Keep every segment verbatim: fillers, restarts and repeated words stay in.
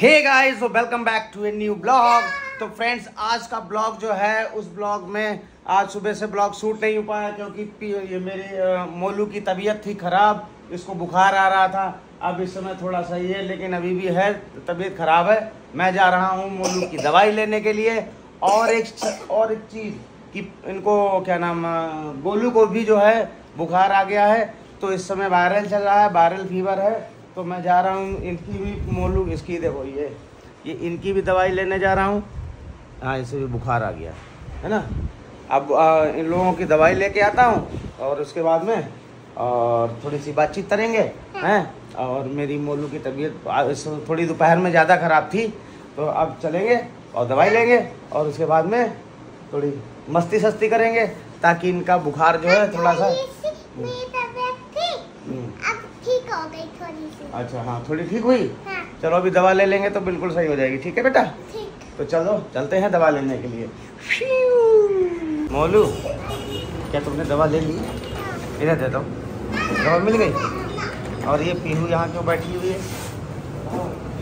Hey guys welcome back to a new blog. तो friends आज का ब्लॉग जो है उस ब्लॉग में आज सुबह से ब्लॉग शूट नहीं हो पाया क्योंकि ये मेरी मोलू की तबीयत थी ख़राब, इसको बुखार आ रहा था। अब इस समय थोड़ा सा ये लेकिन अभी भी है, तबीयत ख़राब है। मैं जा रहा हूँ मोलू की दवाई लेने के लिए। और एक और एक चीज़ कि इनको क्या नाम, गोलू को भी जो है बुखार आ गया है, तो इस समय वायरल चल रहा है, वायरल फीवर है। तो मैं जा रहा हूँ इनकी भी, मोलू इसकी देखो ये ये इनकी भी दवाई लेने जा रहा हूँ। हाँ, इसे भी बुखार आ गया है ना। अब आ, इन लोगों की दवाई लेके आता हूँ और उसके बाद में और थोड़ी सी बातचीत करेंगे हैं। और मेरी मोलू की तबीयत थोड़ी दोपहर में ज़्यादा ख़राब थी, तो अब चलेंगे और दवाई लेंगे और उसके बाद में थोड़ी मस्ती सस्ती करेंगे ताकि इनका बुखार जो है थोड़ा सा अच्छा, हाँ थोड़ी ठीक हुई। हाँ। चलो अभी दवा ले लेंगे तो बिल्कुल सही हो जाएगी। ठीक है बेटा, तो चलो चलते हैं दवा लेने के लिए। मोलू क्या तुमने दवा ले ली? इधर दे दो, दवा मिल गई। और ये पीहू यहाँ क्यों बैठी हुई है?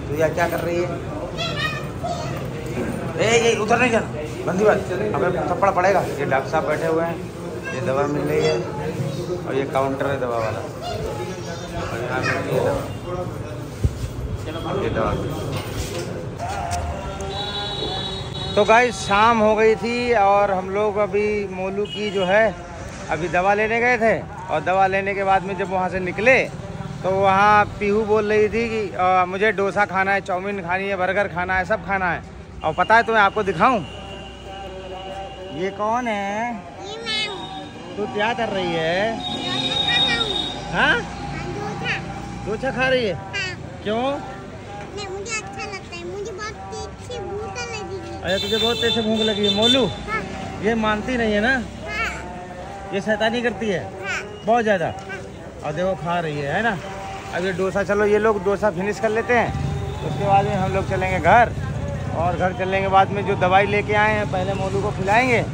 तो यह क्या कर रही है? ए ये उतर नहीं जाना, बंदी बात, हमें थप्पड़ पड़ेगा। ये डॉक्टर साहब बैठे हुए हैं, ये दवा मिल रही है और ये काउंटर है दवा वाला। तो गाइस शाम हो गई थी और हम लोग अभी मोलू की जो है अभी दवा लेने गए थे। और दवा लेने के बाद में जब वहाँ से निकले तो वहाँ पीहू बोल रही थी कि आ, मुझे डोसा खाना है, चाउमीन खानी है, बर्गर खाना है, सब खाना है। और पता है तुम्हें, आपको दिखाऊं ये कौन है? तू क्या कर रही है? हाँ डोसा खा रही है? हाँ। क्यों? नहीं, मुझे अच्छा लगता है, मुझे बहुत तेज से भूख लगी है। अच्छा तुझे बहुत तेज से भूख लगी है मोलू? हाँ। ये मानती नहीं है ना? हाँ। ये शैतानी करती है? हाँ। बहुत ज़्यादा। हाँ। और देखो खा रही है है ना। अब ये डोसा, चलो ये लोग डोसा फिनिश कर लेते हैं, उसके बाद में हम लोग चलेंगे घर। और घर चलने के बाद में जो दवाई लेके आए हैं पहले मोलू को खिलाएँगे।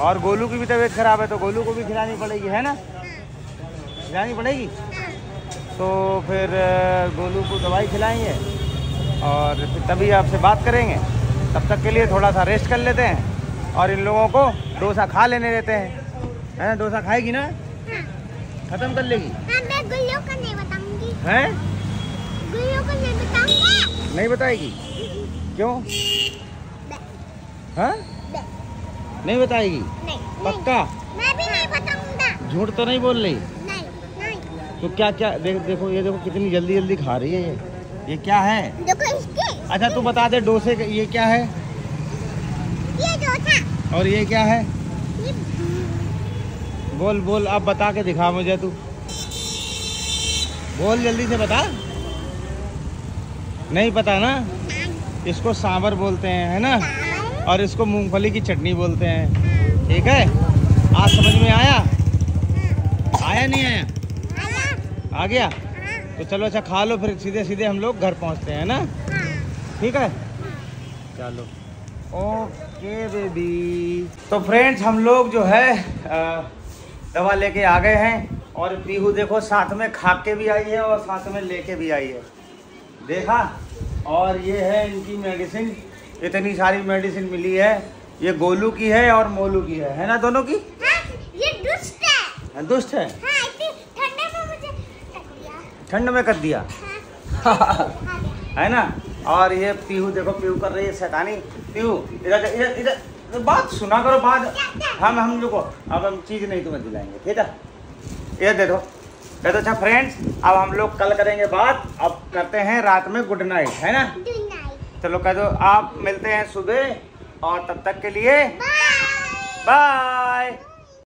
और गोलू की भी तबीयत ख़राब है तो गोलू को भी खिलानी पड़ेगी है ना, खिलानी पड़ेगी। तो फिर गोलू को दवाई खिलाएंगे और फिर तभी आपसे बात करेंगे। तब तक के लिए थोड़ा सा रेस्ट कर लेते हैं और इन लोगों को डोसा खा लेने देते हैं है ना। डोसा खाएगी ना? हाँ। ख़त्म कर लेगी? हाँ, मैं गुल्लू को नहीं बताऊंगी। हैं? गुल्लू को नहीं बताऊंगी। नहीं बताएगी? क्यों? हाँ नहीं बताएगी? नहीं। पक्का? मैं भी नहीं बताऊंगा। झूठ तो नहीं बोल रही? तो क्या क्या देख देखो ये देखो कितनी जल्दी जल्दी खा रही है ये। ये क्या है? देखो इसके। अच्छा तू बता दे डोसे का ये क्या है? ये डोसा। और ये क्या है? ये बोल बोल, अब बता के दिखा मुझे, तू बोल जल्दी से बता। नहीं पता ना? इसको सांभर बोलते हैं है ना, और इसको मूंगफली की चटनी बोलते हैं। ठीक है, आज समझ में आया? आया नहीं आया? आ गया। हाँ। तो चलो अच्छा खा लो, फिर सीधे सीधे हम लोग घर पहुंचते हैं ना। हाँ। ठीक है। हाँ। चलो ओके बेबी। तो फ्रेंड्स हम लोग जो है दवा लेके आ गए हैं। और पीहू देखो साथ में खा के भी आई है और साथ में लेके भी आई है, देखा। और ये है इनकी मेडिसिन, इतनी सारी मेडिसिन मिली है। ये गोलू की है और मोलू की है है ना, दोनों की। हाँ, ये दुष्ट है। दुष्ट है? हाँ, ठंड में कर दिया। हाँ। है ना। और ये पीहू देखो, पीहू कर रही है शैतानी। पीहू इधर इधर इधर, बात सुना करो बात। हम हम लोग अब हम चीज़ नहीं तुम्हें दिलाएंगे, ठीक है? ये दे दो दे दो। अच्छा फ्रेंड्स अब हम लोग कल करेंगे बात। अब करते हैं रात में गुड नाइट है ना। चलो कह दो आप, मिलते हैं सुबह। और तब तक के लिए बाय।